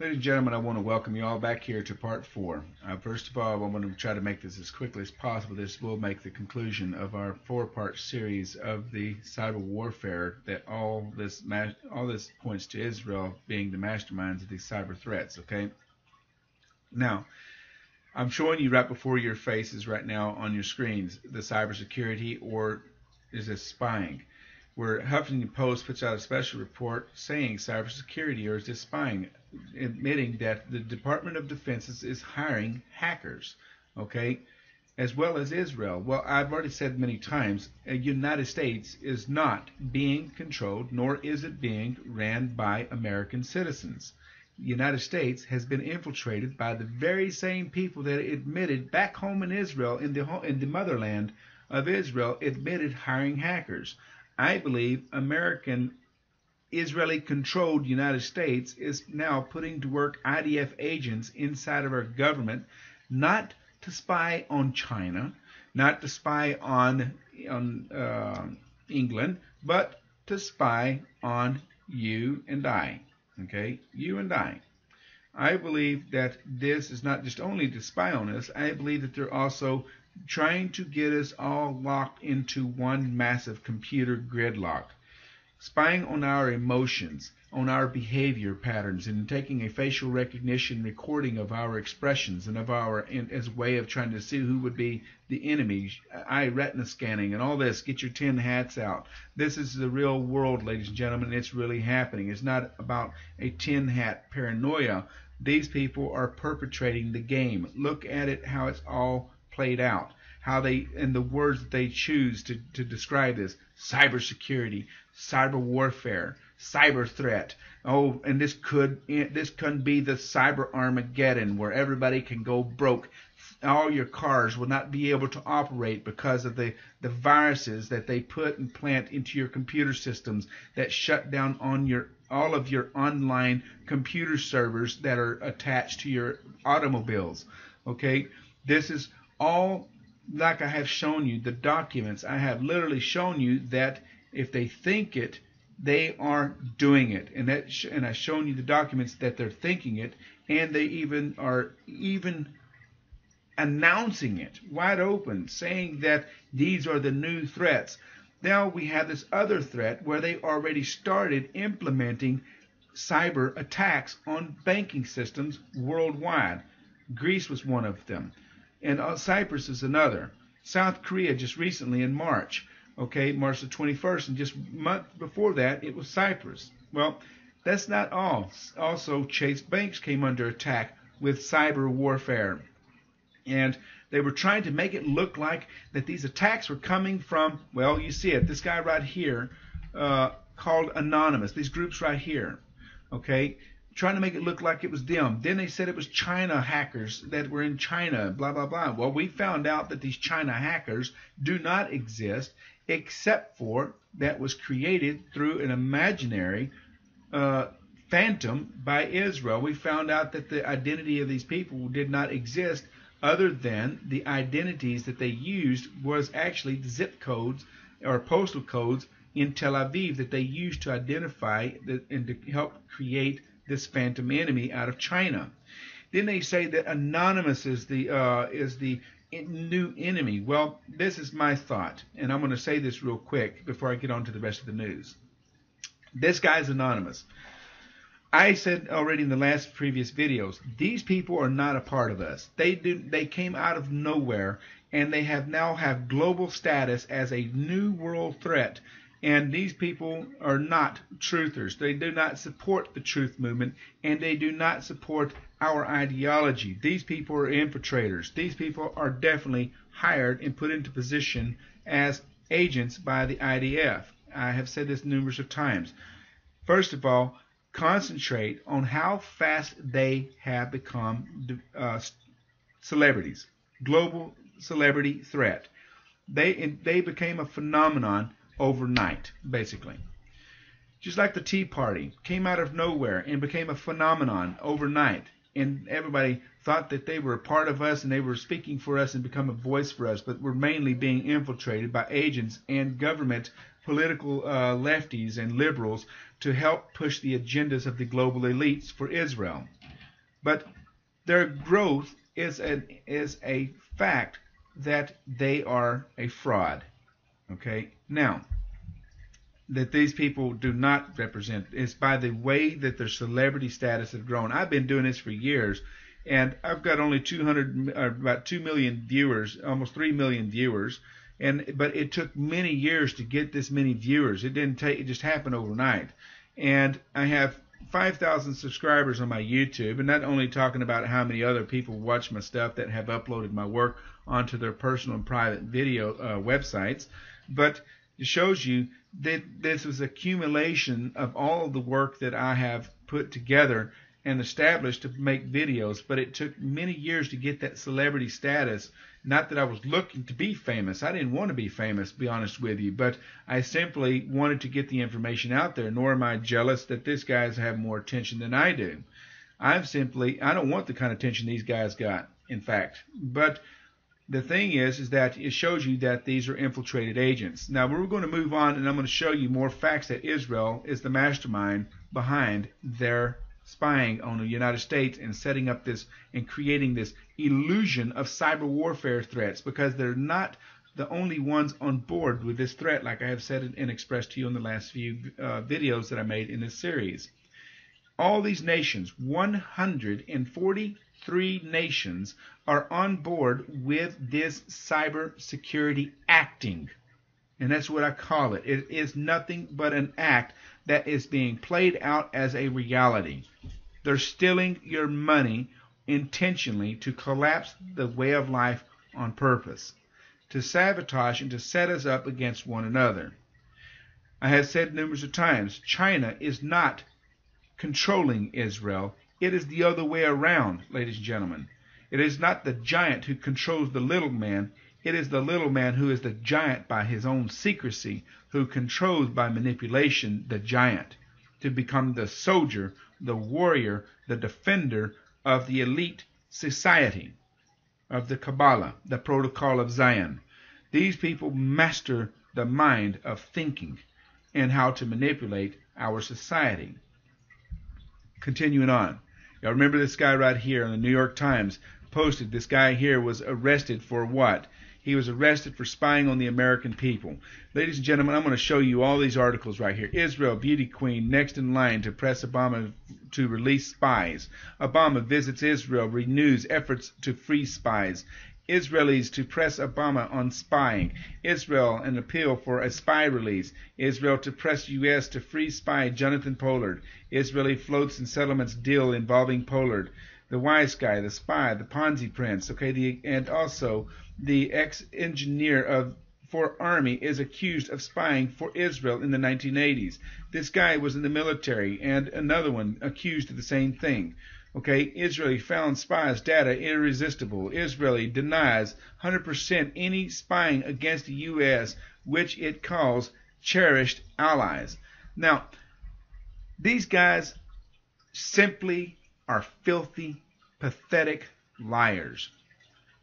Ladies and gentlemen, I want to welcome you all back here to part four. First of all, I'm going to try to make this as quickly as possible. This will make the conclusion of our four-part series of the cyber warfare that all this points to Israel being the masterminds of these cyber threats, okay? Now, I'm showing you right before your faces right now on your screens the cybersecurity, or is it spying? Where Huffington Post puts out a special report saying cybersecurity, or is this spying, admitting that the Department of Defense is hiring hackers, okay, as well as Israel. Well, I've already said many times, the United States is not being controlled, nor is it being ran by American citizens. The United States has been infiltrated by the very same people that admitted back home in Israel, in the motherland of Israel, admitted hiring hackers. I believe American, Israeli-controlled United States is now putting to work IDF agents inside of our government, not to spy on China, not to spy on England, but to spy on you and I. Okay, you and I. I believe that this is not just only to spy on us. I believe that they're also trying to get us all locked into one massive computer gridlock, spying on our emotions, on our behavior patterns, and taking a facial recognition recording of our expressions and of our as a way of trying to see who would be the enemy, eye retina scanning and all this. Get your tin hats out. This is the real world, ladies and gentlemen. It's really happening. It's not about a tin hat paranoia. These people are perpetrating the game. Look at it, how it's all played out, how they, and the words that they choose to describe this: cybersecurity, cyber warfare, cyber threat. Oh, and this could be the cyber Armageddon, where everybody can go broke. All your cars will not be able to operate because of the viruses that they put and plant into your computer systems that shut down on all of your online computer servers that are attached to your automobiles. Okay, this is all, like I have shown you, the documents. I have literally shown you that if they think it, they are doing it. And I've shown you the documents that they're thinking it, and they even are announcing it wide open, saying that these are the new threats. Now we have this other threat where they already started implementing cyber attacks on banking systems worldwide. Greece was one of them, and Cyprus is another. South Korea just recently in March, okay, March the 21st, and just a month before that it was Cyprus. Well, that's not all. Also, Chase Banks came under attack with cyber warfare, and they were trying to make it look like that these attacks were coming from, well, you see it, this guy right here called Anonymous, these groups right here, okay, trying to make it look like it was them. Then they said it was China hackers that were in China, blah, blah, blah. Well, we found out that these China hackers do not exist, except for that was created through an imaginary phantom by Israel. We found out that the identity of these people did not exist, other than the identities that they used was actually zip codes or postal codes in Tel Aviv that they used to identify and to help create this phantom enemy out of China. Then they say that Anonymous is the new enemy. Well, this is my thought, and I'm going to say this real quick before I get on to the rest of the news. This guy's Anonymous. I said already in the last previous videos, these people are not a part of us. They came out of nowhere, and they now have global status as a new world threat. And these people are not truthers. They do not support the truth movement, and they do not support our ideology. These people are infiltrators. These people are definitely hired and put into position as agents by the IDF. I have said this numerous of times. First of all, concentrate on how fast they have become celebrities. Global celebrity threat. They became a phenomenon overnight, basically. Just like the Tea Party came out of nowhere and became a phenomenon overnight, and everybody thought that they were a part of us and they were speaking for us and become a voice for us, but were mainly being infiltrated by agents and government political lefties and liberals to help push the agendas of the global elites for Israel. but their growth is a fact that they are a fraud. Okay, now that these people do not represent, it's by the way that their celebrity status has grown. I've been doing this for years, and I've got only about 2 million viewers, almost 3 million viewers, but it took many years to get this many viewers. It just happened overnight. And I have 5,000 subscribers on my YouTube, and not only talking about how many other people watch my stuff that have uploaded my work onto their personal and private video websites, but it shows you that this was accumulation of all of the work that I have put together and established to make videos, but it took many years to get that celebrity status. Not that I was looking to be famous. I didn't want to be famous, to be honest with you, but I simply wanted to get the information out there, nor am I jealous that this guy's have more attention than I do. I don't want the kind of attention these guys got, in fact. But the thing is that it shows you that these are infiltrated agents. Now, we're going to move on, and I'm going to show you more facts that Israel is the mastermind behind their spying on the United States and setting up this and creating this illusion of cyber warfare threats, because they're not the only ones on board with this threat, like I have said and expressed to you in the last few videos that I made in this series. All these nations, 143 nations, are on board with this cybersecurity acting. And that's what I call it. It is nothing but an act that is being played out as a reality. They're stealing your money intentionally to collapse the way of life on purpose, to sabotage and to set us up against one another. I have said numerous of times, China is not controlling Israel. It is the other way around, ladies and gentlemen. It is not the giant who controls the little man. It is the little man who is the giant by his own secrecy, who controls by manipulation the giant to become the soldier, the warrior, the defender of the elite society, of the Kabbalah, the protocol of Zion. These people master the mind of thinking and how to manipulate our society. Continuing on, y'all remember this guy right here on the New York Times posted. This guy here was arrested for what? He was arrested for spying on the American people. Ladies and gentlemen, I'm going to show you all these articles right here. Israel, beauty queen, next in line to press Obama to release spies. Obama visits Israel, renews efforts to free spies. Israelis to press Obama on spying. Israel, an appeal for a spy release. Israel to press U.S. to free spy Jonathan Pollard. Israeli floats and settlements deal involving Pollard. The wise guy, the spy, the Ponzi prince, okay, and also the ex-engineer for Army is accused of spying for Israel in the 1980s. This guy was in the military, and another one accused of the same thing. Okay, Israeli found spies data irresistible. Israeli denies 100% any spying against the U.S., which it calls cherished allies. Now, these guys simply are filthy, pathetic liars.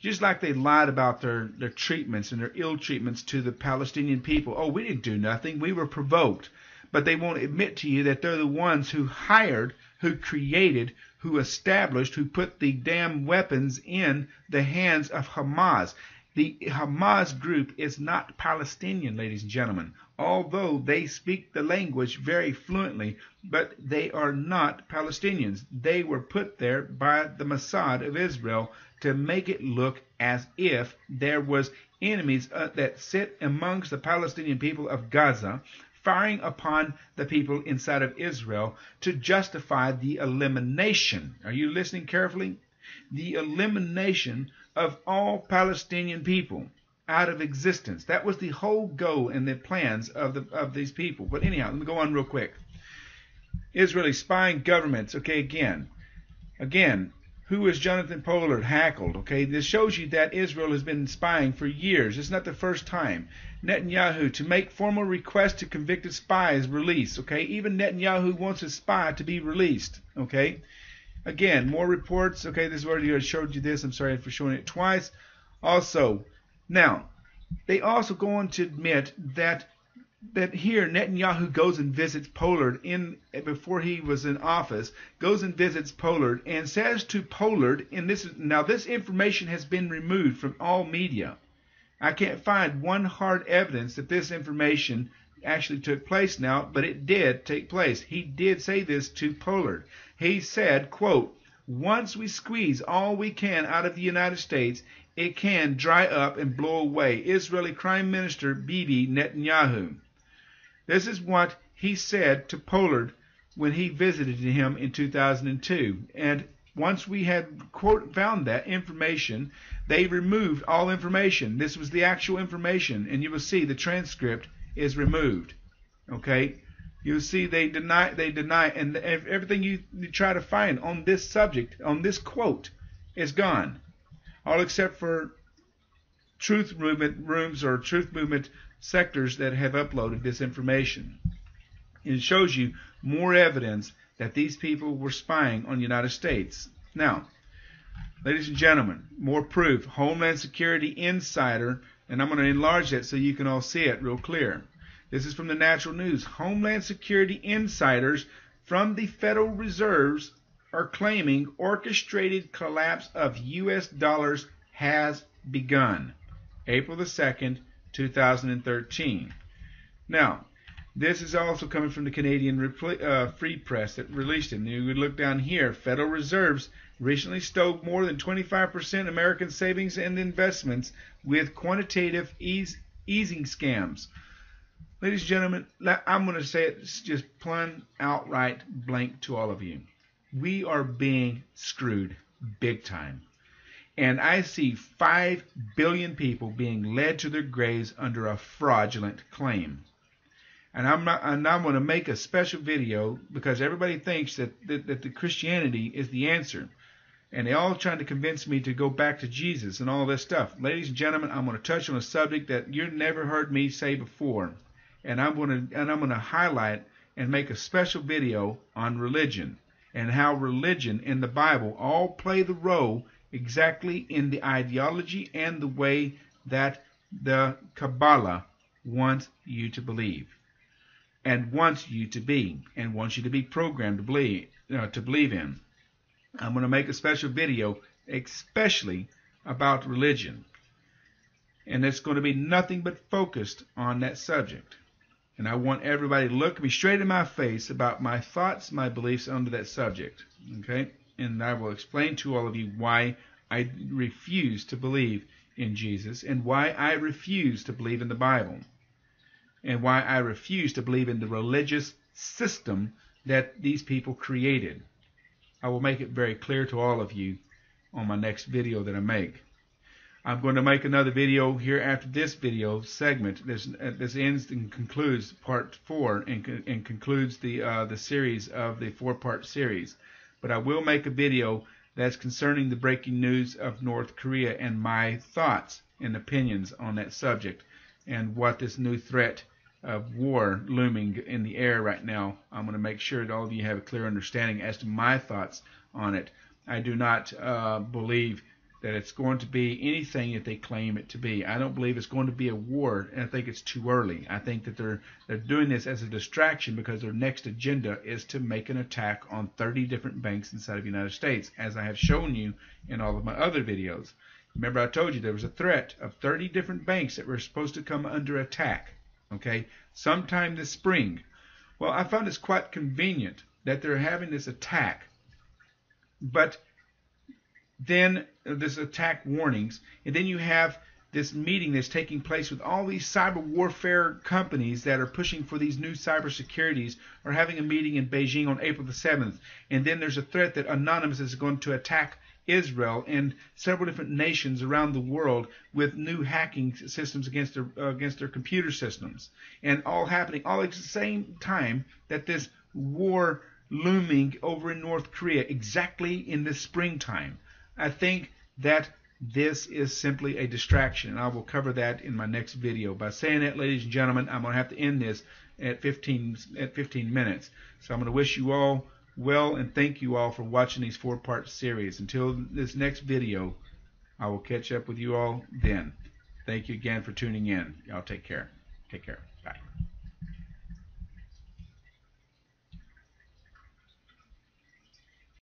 Just like they lied about their treatments and their ill treatments to the Palestinian people. Oh, we didn't do nothing. We were provoked. But they won't admit to you that they're the ones who hired, who created, who established, who put the damn weapons in the hands of Hamas. The Hamas group is not Palestinian, ladies and gentlemen, although they speak the language very fluently, but they are not Palestinians. They were put there by the Mossad of Israel to make it look as if there was enemies that sit amongst the Palestinian people of Gaza, firing upon the people inside of Israel to justify the elimination. Are you listening carefully? The elimination of all Palestinian people out of existence. That was the whole goal and the plans of these people. But anyhow, let me go on real quick. Israeli spying governments. Okay, again. Who is Jonathan Pollard hackled? Okay, this shows you that Israel has been spying for years. It's not the first time. Netanyahu to make formal requests to convicted spies released. Okay, even Netanyahu wants his spy to be released. Okay, again, more reports. Okay, this is where I showed you this. I'm sorry for showing it twice. Also, now they also go on to admit that that here Netanyahu goes and visits Pollard before he was in office, goes and visits Pollard and says to Pollard, and this information has been removed from all media. I can't find one hard evidence that this information actually took place now, but it did take place. He did say this to Pollard. He said, quote, "Once we squeeze all we can out of the United States, it can dry up and blow away." Israeli Prime Minister Bibi Netanyahu. This is what he said to Pollard when he visited him in 2002. And once we had, quote, found that information, they removed all information. This was the actual information, and you will see the transcript is removed. Okay? You'll see they deny, and everything you try to find on this subject, on this quote, is gone. All except for truth movement rooms or truth movement sectors that have uploaded this information. It shows you more evidence that these people were spying on the United States. Now, ladies and gentlemen, more proof. Homeland Security Insider, and I'm going to enlarge that so you can all see it real clear. This is from the Natural News. Homeland Security insiders from the Federal Reserves are claiming orchestrated collapse of U.S. dollars has begun. April the 2nd, 2013. Now, this is also coming from the Canadian Free Press that released it. And you would look down here. Federal Reserves recently stole more than 25% American savings and investments with quantitative easing scams. Ladies and gentlemen, I'm going to say it just plain outright blank to all of you. We are being screwed big time. And I see 5 billion people being led to their graves under a fraudulent claim. And I'm going to make a special video because everybody thinks that the Christianity is the answer. And they're all trying to convince me to go back to Jesus and all this stuff. Ladies and gentlemen, I'm going to touch on a subject that you've never heard me say before. And I'm going to highlight and make a special video on religion and how religion and the Bible all play the role exactly in the ideology and the way that the Kabbalah wants you to believe and wants you to be and wants you to be programmed to believe in. I'm going to make a special video especially about religion, and it's going to be nothing but focused on that subject. And I want everybody to look me straight in my face about my thoughts, my beliefs under that subject. Okay? And I will explain to all of you why I refuse to believe in Jesus and why I refuse to believe in the Bible and why I refuse to believe in the religious system that these people created. I will make it very clear to all of you on my next video that I make. I'm going to make another video here after this video segment. This ends and concludes part 4 and concludes the series of the 4-part series. But I will make a video that's concerning the breaking news of North Korea and my thoughts and opinions on that subject and what this new threat of war looming in the air right now. I'm going to make sure that all of you have a clear understanding as to my thoughts on it. I do not believe that it's going to be anything that they claim it to be. I don't believe it's going to be a war, and I think it's too early. I think that they're doing this as a distraction because their next agenda is to make an attack on 30 different banks inside of the United States, as I have shown you in all of my other videos. Remember I told you there was a threat of 30 different banks that were supposed to come under attack, okay, sometime this spring. Well, I found it's quite convenient that they're having this attack, but then this attack warnings, and then you have this meeting that's taking place with all these cyber warfare companies that are pushing for these new cyber securities are having a meeting in Beijing on April the 7th, and then there's a threat that Anonymous is going to attack Israel and several different nations around the world with new hacking systems against their computer systems, and all happening all at the same time that this war looming over in North Korea exactly in this springtime. I think that this is simply a distraction, and I will cover that in my next video. By saying that, ladies and gentlemen, I'm going to have to end this at 15 minutes. So I'm going to wish you all well and thank you all for watching these 4-part series. Until this next video, I will catch up with you all then. Thank you again for tuning in. Y'all take care. Take care.